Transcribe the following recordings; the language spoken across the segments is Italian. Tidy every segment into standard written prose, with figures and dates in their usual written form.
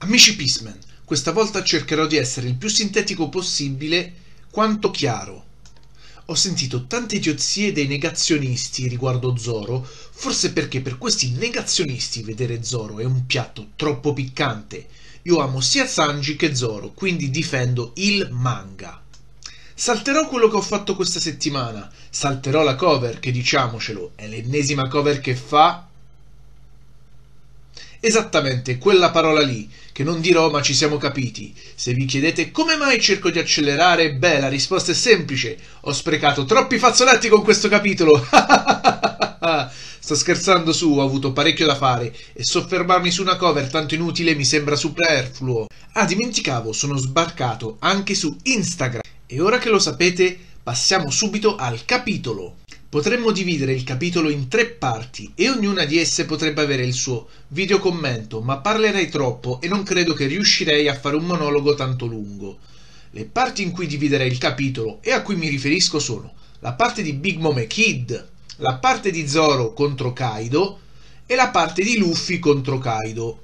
Amici Pieceman, questa volta cercherò di essere il più sintetico possibile quanto chiaro. Ho sentito tante idiozie dei negazionisti riguardo Zoro, forse perché per questi negazionisti vedere Zoro è un piatto troppo piccante. Io amo sia Sanji che Zoro, quindi difendo il manga. Salterò quello che ho fatto questa settimana, salterò la cover che, diciamocelo, è l'ennesima cover che fa... esattamente quella parola lì, che non dirò ma ci siamo capiti. Se vi chiedete come mai cerco di accelerare, beh, la risposta è semplice. Ho sprecato troppi fazzoletti con questo capitolo. Sto scherzando su, ho avuto parecchio da fare e soffermarmi su una cover tanto inutile mi sembra superfluo. Ah, dimenticavo, sono sbarcato anche su Instagram. E ora che lo sapete, passiamo subito al capitolo. Potremmo dividere il capitolo in tre parti e ognuna di esse potrebbe avere il suo video commento, ma parlerei troppo e non credo che riuscirei a fare un monologo tanto lungo. Le parti in cui dividerei il capitolo e a cui mi riferisco sono la parte di Big Mom e Kid, la parte di Zoro contro Kaido e la parte di Luffy contro Kaido.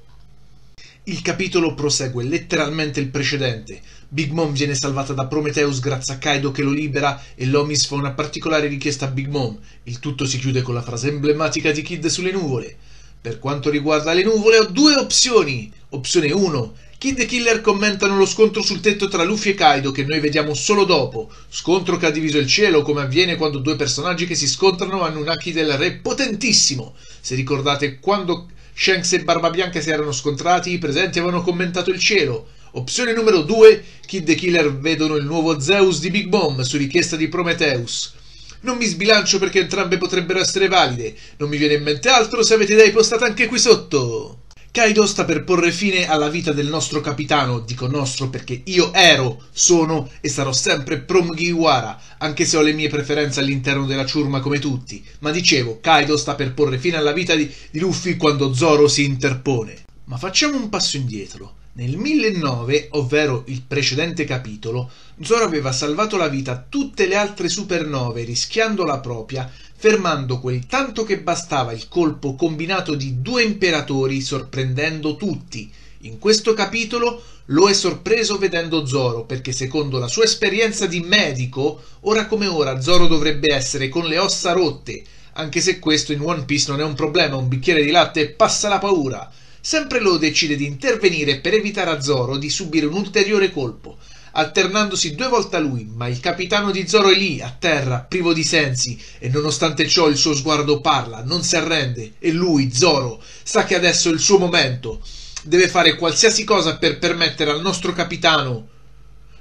Il capitolo prosegue letteralmente il precedente. Big Mom viene salvata da Prometheus grazie a Kaido che lo libera e Lomis fa una particolare richiesta a Big Mom. Il tutto si chiude con la frase emblematica di Kid sulle nuvole. Per quanto riguarda le nuvole ho due opzioni. Opzione 1. Kid e Killer commentano lo scontro sul tetto tra Luffy e Kaido che noi vediamo solo dopo. Scontro che ha diviso il cielo come avviene quando due personaggi che si scontrano hanno un Haki del re potentissimo. Se ricordate quando... Shanks e Barbabianca si erano scontrati, i presenti avevano commentato il cielo. Opzione numero 2, Kid e Killer vedono il nuovo Zeus di Big Mom su richiesta di Prometheus. Non mi sbilancio perché entrambe potrebbero essere valide, non mi viene in mente altro se avete idee postate anche qui sotto. Kaido sta per porre fine alla vita del nostro capitano, dico nostro perché io ero, sono e sarò sempre Promugiwara, anche se ho le mie preferenze all'interno della ciurma come tutti, ma dicevo, Kaido sta per porre fine alla vita di Luffy quando Zoro si interpone. Ma facciamo un passo indietro. Nel 1009, ovvero il precedente capitolo, Zoro aveva salvato la vita a tutte le altre supernove rischiando la propria, fermando quel tanto che bastava il colpo combinato di due imperatori sorprendendo tutti. In questo capitolo lo è sorpreso vedendo Zoro perché secondo la sua esperienza di medico, ora come ora Zoro dovrebbe essere con le ossa rotte, anche se questo in One Piece non è un problema, un bicchiere di latte passa la paura. Sempre lo decide di intervenire per evitare a Zoro di subire un ulteriore colpo, alternandosi due volte a lui, ma il capitano di Zoro è lì, a terra, privo di sensi, e nonostante ciò il suo sguardo parla, non si arrende, e lui, Zoro, sa che adesso è il suo momento. Deve fare qualsiasi cosa per permettere al nostro capitano,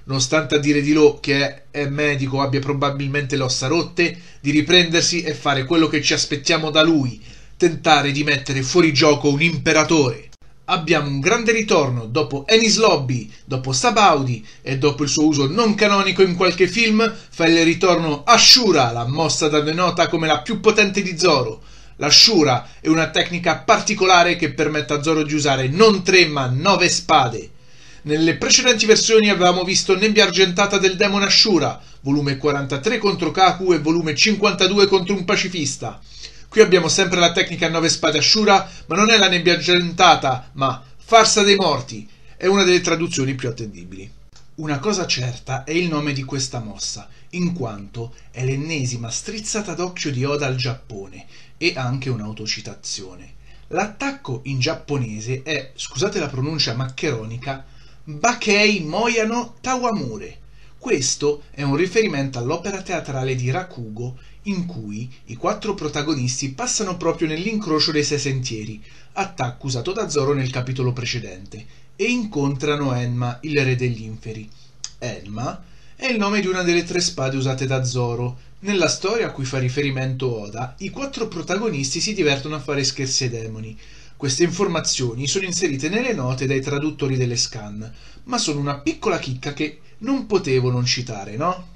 nonostante a dire di Lo che è medico, abbia probabilmente le ossa rotte, di riprendersi e fare quello che ci aspettiamo da lui, tentare di mettere fuori gioco un imperatore. Abbiamo un grande ritorno dopo Enies Lobby, dopo Sabaudi e dopo il suo uso non canonico in qualche film, fa il ritorno Ashura, la mossa da noi nota come la più potente di Zoro. L'Ashura è una tecnica particolare che permette a Zoro di usare non 3 ma 9 spade. Nelle precedenti versioni avevamo visto Nebbia Argentata del Demone Ashura, volume 43 contro Kaku e volume 52 contro un pacifista. Qui abbiamo sempre la tecnica 9 spade Ashura, ma non è la nebbia argentata, ma farsa dei morti. È una delle traduzioni più attendibili. Una cosa certa è il nome di questa mossa, in quanto è l'ennesima strizzata d'occhio di Oda al Giappone, e anche un'autocitazione. L'attacco in giapponese è, scusate la pronuncia maccheronica, Bakei Moyano Tawamure. Questo è un riferimento all'opera teatrale di Rakugo in cui i quattro protagonisti passano proprio nell'incrocio dei sei sentieri, attacco usato da Zoro nel capitolo precedente, e incontrano Enma, il re degli inferi. Enma è il nome di una delle tre spade usate da Zoro. Nella storia a cui fa riferimento Oda, i quattro protagonisti si divertono a fare scherzi ai demoni. Queste informazioni sono inserite nelle note dai traduttori delle scan, ma sono una piccola chicca che non potevo non citare, no?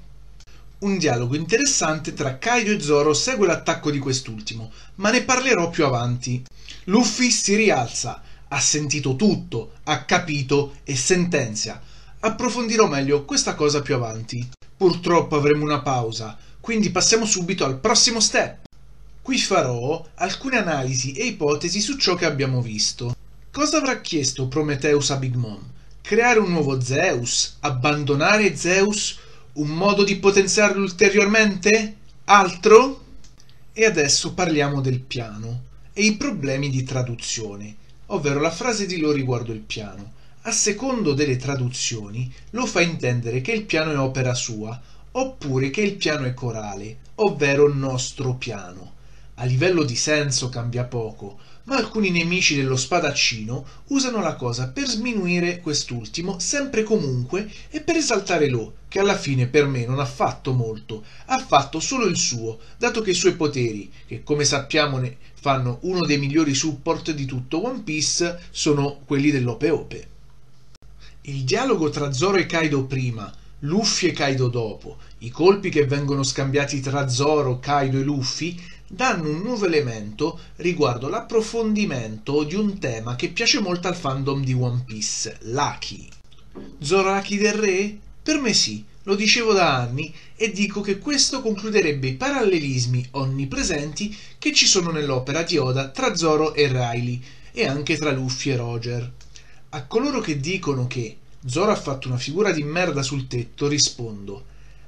Un dialogo interessante tra Kaido e Zoro segue l'attacco di quest'ultimo, ma ne parlerò più avanti. Luffy si rialza, ha sentito tutto, ha capito e sentenzia. Approfondirò meglio questa cosa più avanti. Purtroppo avremo una pausa, quindi passiamo subito al prossimo step. Qui farò alcune analisi e ipotesi su ciò che abbiamo visto. Cosa avrà chiesto Prometheus a Big Mom? Creare un nuovo Zeus? Abbandonare Zeus? Un modo di potenziarlo ulteriormente? Altro? E adesso parliamo del piano e i problemi di traduzione, ovvero la frase di Lo riguardo il piano. A secondo delle traduzioni, Lo fa intendere che il piano è opera sua, oppure che il piano è corale, ovvero nostro piano. A livello di senso cambia poco, ma alcuni nemici dello spadaccino usano la cosa per sminuire quest'ultimo sempre e comunque e per esaltare Lo, che alla fine per me non ha fatto molto, ha fatto solo il suo, dato che i suoi poteri, che come sappiamo ne fanno uno dei migliori support di tutto One Piece, sono quelli dell'Ope-Ope. Il dialogo tra Zoro e Kaido prima, Luffy e Kaido dopo, i colpi che vengono scambiati tra Zoro, Kaido e Luffy, danno un nuovo elemento riguardo l'approfondimento di un tema che piace molto al fandom di One Piece, l'Haki. Zoro Haki del Re? Per me sì, lo dicevo da anni e dico che questo concluderebbe i parallelismi onnipresenti che ci sono nell'opera di Oda tra Zoro e Rayleigh e anche tra Luffy e Roger. A coloro che dicono che Zoro ha fatto una figura di merda sul tetto rispondo: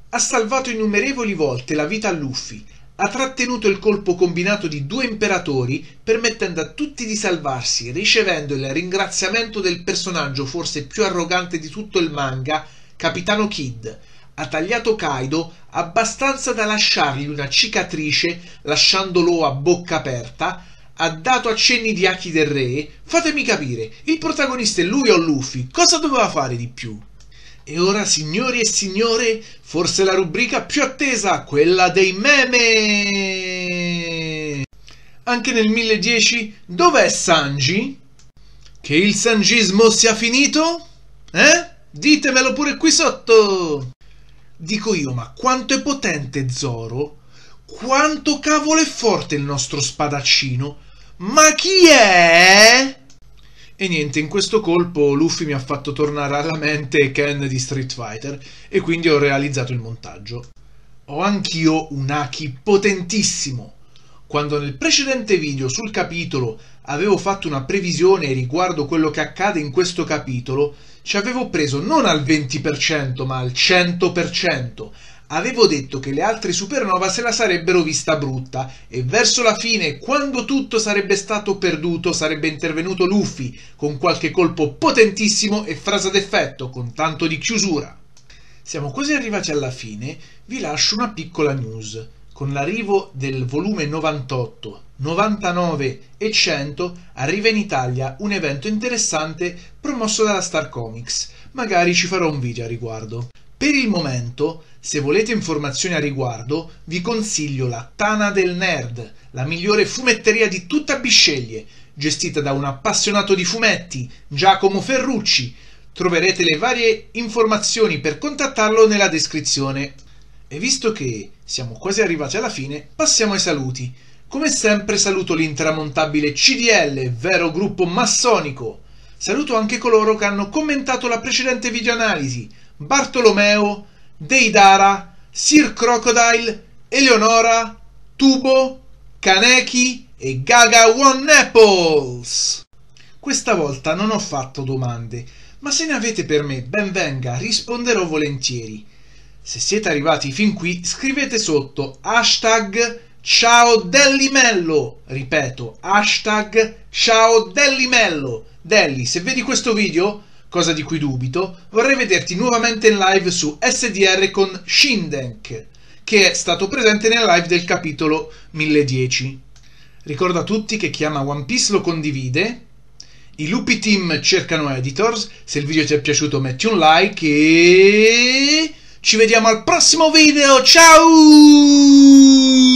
ha salvato innumerevoli volte la vita a Luffy, ha trattenuto il colpo combinato di due imperatori permettendo a tutti di salvarsi, ricevendo il ringraziamento del personaggio forse più arrogante di tutto il manga, Capitano Kid, ha tagliato Kaido abbastanza da lasciargli una cicatrice lasciandolo a bocca aperta, ha dato accenni di Haki del Re. Fatemi capire, il protagonista è lui o Luffy? Cosa doveva fare di più? E ora, signori e signore, forse la rubrica più attesa, quella dei meme! Anche nel 1010, dov'è Sanji? Che il sangismo sia finito? Ditemelo pure qui sotto! Dico io, ma quanto è potente Zoro? Quanto cavolo è forte il nostro spadaccino? Ma chi è? E niente, in questo colpo Luffy mi ha fatto tornare alla mente Ken di Street Fighter e quindi ho realizzato il montaggio. Ho anch'io un Haki potentissimo. Quando nel precedente video sul capitolo avevo fatto una previsione riguardo quello che accade in questo capitolo, ci avevo preso non al 20% ma al 100%. Avevo detto che le altre supernova se la sarebbero vista brutta e verso la fine, quando tutto sarebbe stato perduto, sarebbe intervenuto Luffy con qualche colpo potentissimo e frase d'effetto con tanto di chiusura. Siamo così arrivati alla fine, vi lascio una piccola news. Con l'arrivo del volume 98, 99 e 100 arriva in Italia un evento interessante promosso dalla Star Comics. Magari ci farò un video a riguardo. Per il momento, se volete informazioni a riguardo, vi consiglio la Tana del Nerd, la migliore fumetteria di tutta Bisceglie, gestita da un appassionato di fumetti, Giacomo Ferrucci. Troverete le varie informazioni per contattarlo nella descrizione. E visto che siamo quasi arrivati alla fine, passiamo ai saluti. Come sempre saluto l'intramontabile CDL, vero gruppo massonico. Saluto anche coloro che hanno commentato la precedente videoanalisi: Bartolomeo, Deidara, Sir Crocodile, Eleonora, Tubo, Kaneki e Gaga One Apples. Questa volta non ho fatto domande, ma se ne avete per me, ben venga, risponderò volentieri. Se siete arrivati fin qui, scrivete sotto hashtag Ciao Dellimello. Ripeto, hashtag Ciao Dellimello. Delli, se vedi questo video, cosa di cui dubito, vorrei vederti nuovamente in live su SDR con Shindenk, che è stato presente nel live del capitolo 1010. Ricordo a tutti che chi ama One Piece lo condivide, i Lupi Team cercano editors, se il video ti è piaciuto metti un like e ci vediamo al prossimo video, ciao!